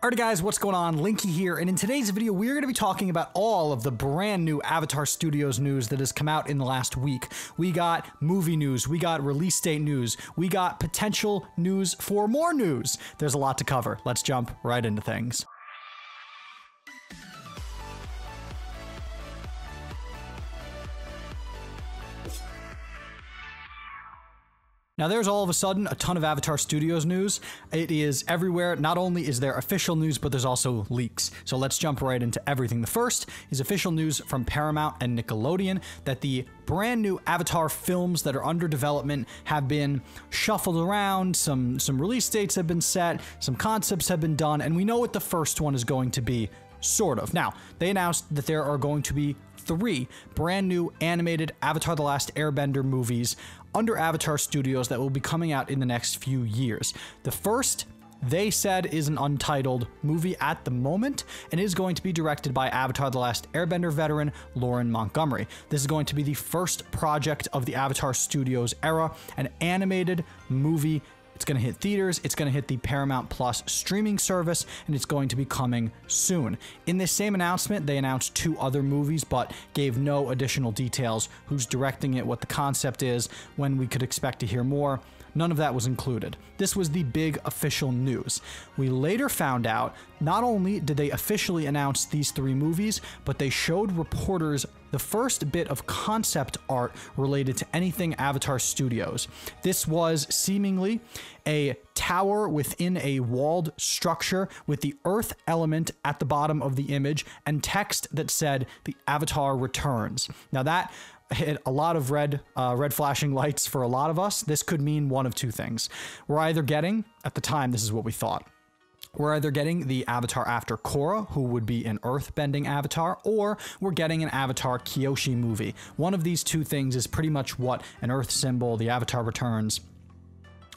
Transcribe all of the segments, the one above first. Alright guys, what's going on? Linky here, and in today's video we're going to be talking about all of the brand new Avatar Studios news that has come out in the last week. We got movie news, we got release date news, we got potential news for more news. There's a lot to cover. Let's jump right into things. Now there's all of a sudden a ton of Avatar Studios news. It is everywhere. Not only is there official news, but there's also leaks. So let's jump right into everything. The first is official news from Paramount and Nickelodeon that the brand new Avatar films that are under development have been shuffled around. Some release dates have been set, some concepts have been done, and we know what the first one is going to be, sort of. Now, they announced that there are going to be 3 brand new animated Avatar: The Last Airbender movies under Avatar Studios that will be coming out in the next few years. The first, they said, is an untitled movie at the moment, and is going to be directed by Avatar: The Last Airbender veteran Lauren Montgomery. This is going to be the first project of the Avatar Studios era, an animated movie. It's going to hit theaters, it's going to hit the Paramount Plus streaming service, and it's going to be coming soon. In this same announcement, they announced 2 other movies, but gave no additional details, who's directing it, what the concept is, when we could expect to hear more. None of that was included. This was the big official news. We later found out, not only did they officially announce these 3 movies, but they showed reporters the first bit of concept art related to anything Avatar Studios. This was seemingly a tower within a walled structure with the earth element at the bottom of the image and text that said, "The Avatar returns." Now that hit a lot of red flashing lights for a lot of us. This could mean one of 2 things. We're either getting, at the time, this is what we thought. We're either getting the Avatar after Korra, who would be an earth-bending Avatar, or we're getting an Avatar Kyoshi movie. One of these 2 things is pretty much what an earth symbol, the Avatar returns,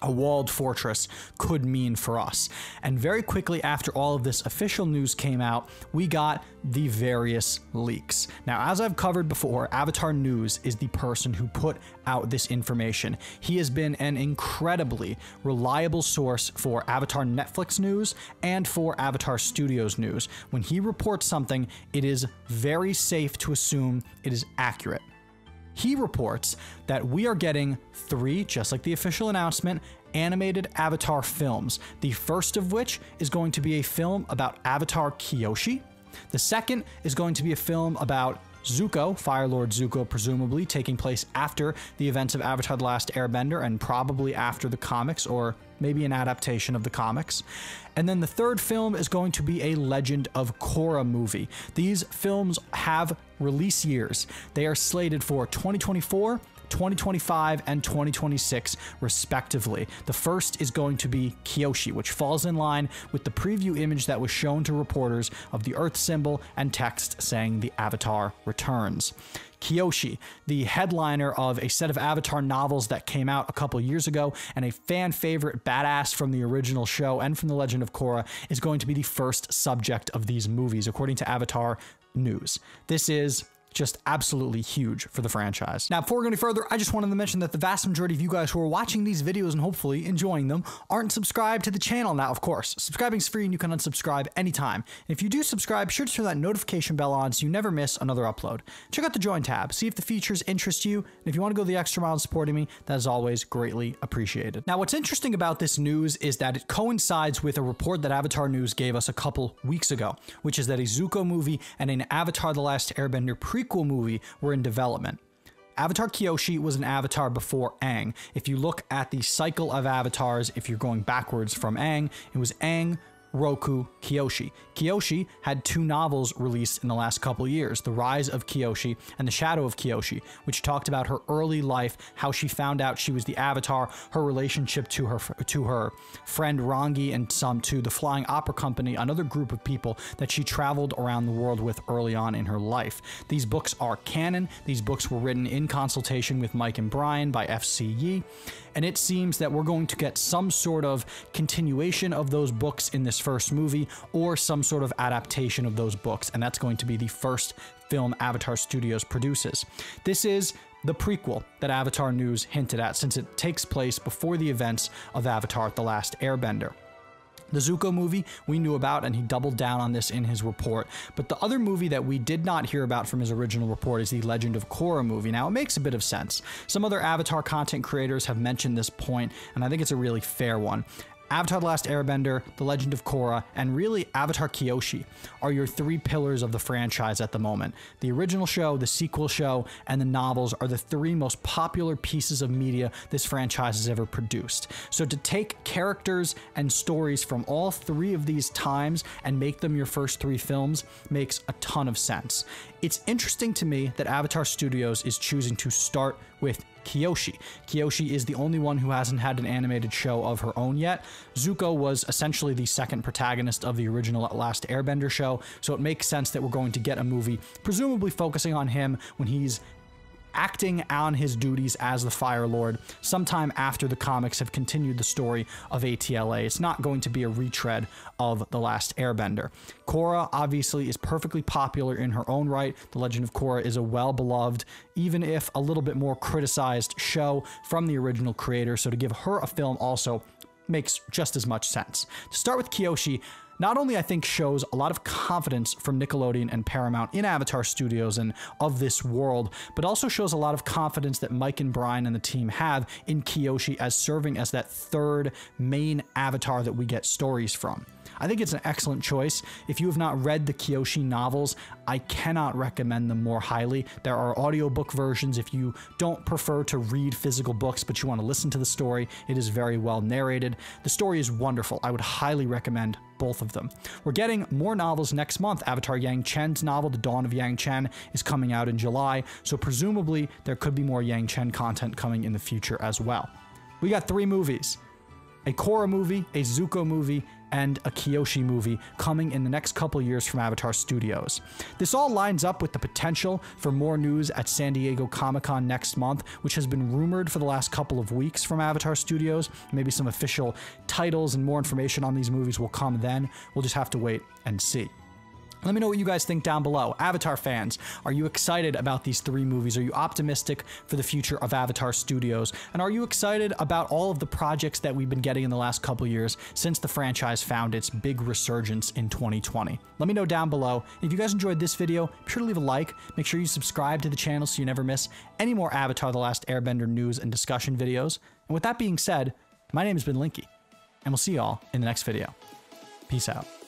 a walled fortress, could mean for us. And very quickly after all of this official news came out, we got the various leaks. Now, as I've covered before, Avatar News is the person who put out this information. He has been an incredibly reliable source for Avatar Netflix news and for Avatar Studios news. When he reports something, it is very safe to assume it is accurate. He reports that we are getting 3, just like the official announcement, animated Avatar films. The first of which is going to be a film about Avatar Kyoshi. The second is going to be a film about Zuko, Fire Lord Zuko, presumably taking place after the events of Avatar: The Last Airbender and probably after the comics, or maybe an adaptation of the comics. And then the third film is going to be a Legend of Korra movie. These films have release years. They are slated for 2024, 2025, and 2026, respectively. The first is going to be Kyoshi, which falls in line with the preview image that was shown to reporters of the earth symbol and text saying "The Avatar returns." Kyoshi, the headliner of a set of Avatar novels that came out a couple years ago, and a fan favorite badass from the original show and from The Legend of Korra, is going to be the first subject of these movies, according to Avatar News. This is just absolutely huge for the franchise. Now, before we go any further, I just wanted to mention that the vast majority of you guys who are watching these videos and hopefully enjoying them aren't subscribed to the channel. Now, of course, subscribing is free and you can unsubscribe anytime. And if you do subscribe, be sure to turn that notification bell on so you never miss another upload. Check out the join tab, see if the features interest you, and if you want to go the extra mile in supporting me, that is always greatly appreciated. Now, what's interesting about this news is that it coincides with a report that Avatar News gave us a couple weeks ago, which is that a Zuko movie and an Avatar: The Last Airbender prequel movie were in development. Avatar Kyoshi was an Avatar before Aang. If you look at the cycle of Avatars, if you're going backwards from Aang, it was Aang, Roku, Kyoshi. Kyoshi had 2 novels released in the last couple years, The Rise of Kyoshi and The Shadow of Kyoshi, which talked about her early life, how she found out she was the Avatar, her relationship to her friend Rangi, and some to the Flying Opera Company, another group of people that she traveled around the world with early on in her life. These books are canon. These books were written in consultation with Mike and Brian by F.C. Yee, and it seems that we're going to get some sort of continuation of those books in this first movie, or some sort of adaptation of those books, and that's going to be the first film Avatar Studios produces. This is the prequel that Avatar News hinted at, since it takes place before the events of Avatar: The Last Airbender. The Zuko movie we knew about, and he doubled down on this in his report. But the other movie that we did not hear about from his original report is the Legend of Korra movie. Now, it makes a bit of sense. Some other Avatar content creators have mentioned this point, and I think it's a really fair one. Avatar: The Last Airbender, The Legend of Korra, and really Avatar Kyoshi are your three pillars of the franchise at the moment. The original show, the sequel show, and the novels are the three most popular pieces of media this franchise has ever produced. So to take characters and stories from all three of these times and make them your first three films makes a ton of sense. It's interesting to me that Avatar Studios is choosing to start with Kyoshi. Kyoshi is the only one who hasn't had an animated show of her own yet. Zuko was essentially the second protagonist of the original Last Airbender show, so it makes sense that we're going to get a movie presumably focusing on him when he's acting on his duties as the Fire Lord sometime after the comics have continued the story of ATLA. It's not going to be a retread of The Last Airbender. Korra obviously is perfectly popular in her own right. The Legend of Korra is a well-beloved, even if a little bit more criticized show from the original creator, so to give her a film also makes just as much sense. To start with Kyoshi, not only I think shows a lot of confidence from Nickelodeon and Paramount in Avatar Studios and of this world, but also shows a lot of confidence that Mike and Brian and the team have in Kyoshi as serving as that third main avatar that we get stories from. I think it's an excellent choice. If you have not read the Kyoshi novels, I cannot recommend them more highly. There are audiobook versions if you don't prefer to read physical books, but you want to listen to the story. It is very well narrated. The story is wonderful. I would highly recommend both of them. We're getting more novels next month. Avatar Yangchen's novel, The Dawn of Yangchen, is coming out in July, so presumably there could be more Yangchen content coming in the future as well. We got three movies: a Korra movie, a Zuko movie, and a Kyoshi movie coming in the next couple years from Avatar Studios. This all lines up with the potential for more news at San Diego Comic-Con next month, which has been rumored for the last couple of weeks from Avatar Studios. Maybe some official titles and more information on these movies will come then. We'll just have to wait and see. Let me know what you guys think down below. Avatar fans, are you excited about these three movies? Are you optimistic for the future of Avatar Studios? And are you excited about all of the projects that we've been getting in the last couple years since the franchise found its big resurgence in 2020? Let me know down below. If you guys enjoyed this video, be sure to leave a like. Make sure you subscribe to the channel so you never miss any more Avatar: The Last Airbender news and discussion videos. And with that being said, my name has been Linky, and we'll see y'all in the next video. Peace out.